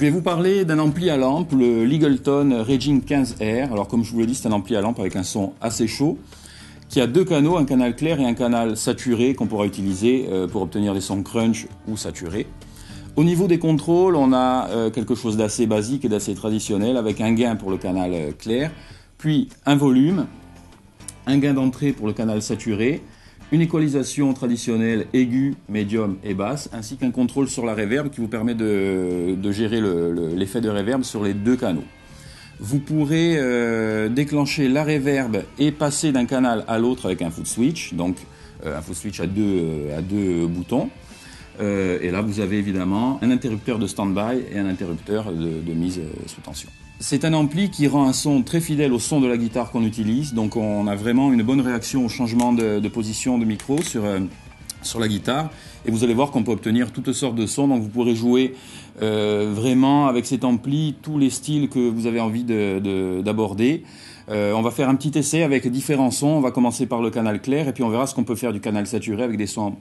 Je vais vous parler d'un ampli à lampe, le Eagletone Raging 15R. Alors comme je vous l'ai dit, c'est un ampli à lampe avec un son assez chaud, qui a deux canaux, un canal clair et un canal saturé qu'on pourra utiliser pour obtenir des sons crunch ou saturés. Au niveau des contrôles, on a quelque chose d'assez basique et d'assez traditionnel, avec un gain pour le canal clair, puis un volume, un gain d'entrée pour le canal saturé, une équalisation traditionnelle aiguë, médium et basse, ainsi qu'un contrôle sur la reverb qui vous permet de gérer l'effet de reverb sur les deux canaux. Vous pourrez déclencher la reverb et passer d'un canal à l'autre avec un foot switch, donc un foot switch à deux boutons. Et là, vous avez évidemment un interrupteur de stand-by et un interrupteur de mise sous tension. C'est un ampli qui rend un son très fidèle au son de la guitare qu'on utilise, donc on a vraiment une bonne réaction au changement de position de micro sur la guitare, et vous allez voir qu'on peut obtenir toutes sortes de sons. Donc vous pourrez jouer vraiment avec cet ampli tous les styles que vous avez envie d'aborder. On va faire un petit essai avec différents sons. On va commencer par le canal clair et puis on verra ce qu'on peut faire du canal saturé avec des sons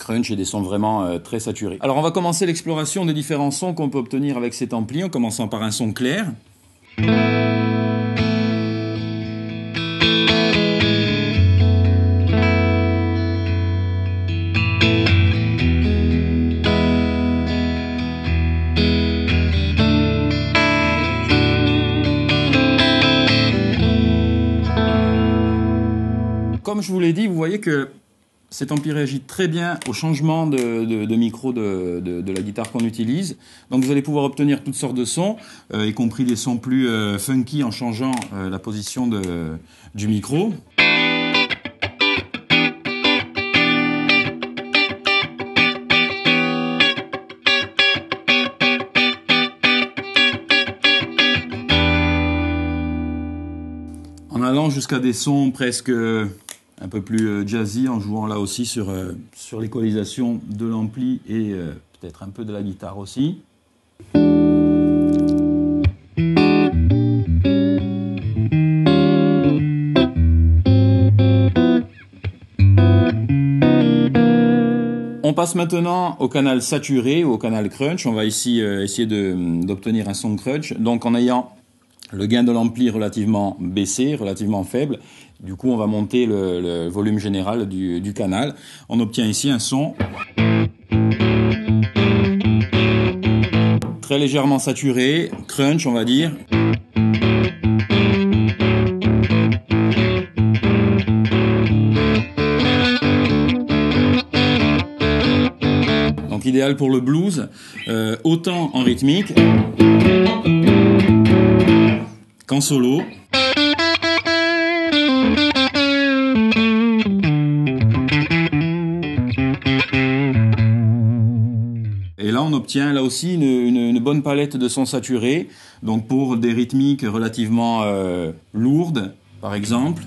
crunch et des sons vraiment très saturés. Alors on va commencer l'exploration des différents sons qu'on peut obtenir avec cet ampli en commençant par un son clair. Comme je vous l'ai dit, vous voyez que cet ampli réagit très bien au changement de micro de la guitare qu'on utilise. Donc vous allez pouvoir obtenir toutes sortes de sons, y compris des sons plus funky en changeant la position du micro. En allant jusqu'à des sons presque un peu plus jazzy, en jouant là aussi sur l'équalisation de l'ampli et peut-être un peu de la guitare aussi. On passe maintenant au canal saturé ou au canal crunch. On va ici essayer d'obtenir un son crunch, donc en ayant le gain de l'ampli relativement baissé, relativement faible. Du coup, on va monter le volume général du canal. On obtient ici un son très légèrement saturé, crunch on va dire. Donc idéal pour le blues, autant en rythmique qu'en solo. Et là on obtient là aussi une bonne palette de sons saturés, donc pour des rythmiques relativement lourdes par exemple.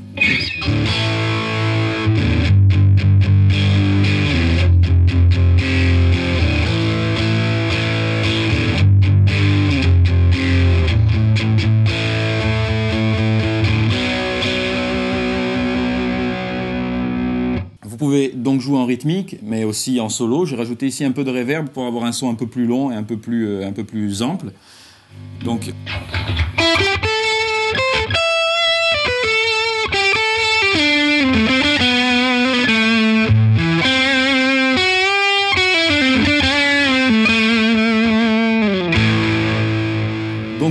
Vous pouvez donc jouer en rythmique, mais aussi en solo. J'ai rajouté ici un peu de reverb pour avoir un son un peu plus long et un peu plus ample. Donc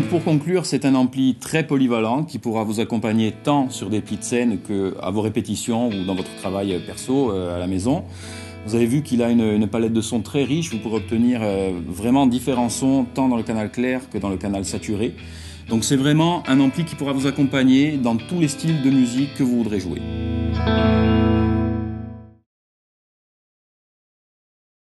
pour conclure, c'est un ampli très polyvalent qui pourra vous accompagner tant sur des petites scènes qu'à vos répétitions ou dans votre travail perso à la maison. Vous avez vu qu'il a une palette de sons très riche. Vous pourrez obtenir vraiment différents sons tant dans le canal clair que dans le canal saturé. Donc c'est vraiment un ampli qui pourra vous accompagner dans tous les styles de musique que vous voudrez jouer.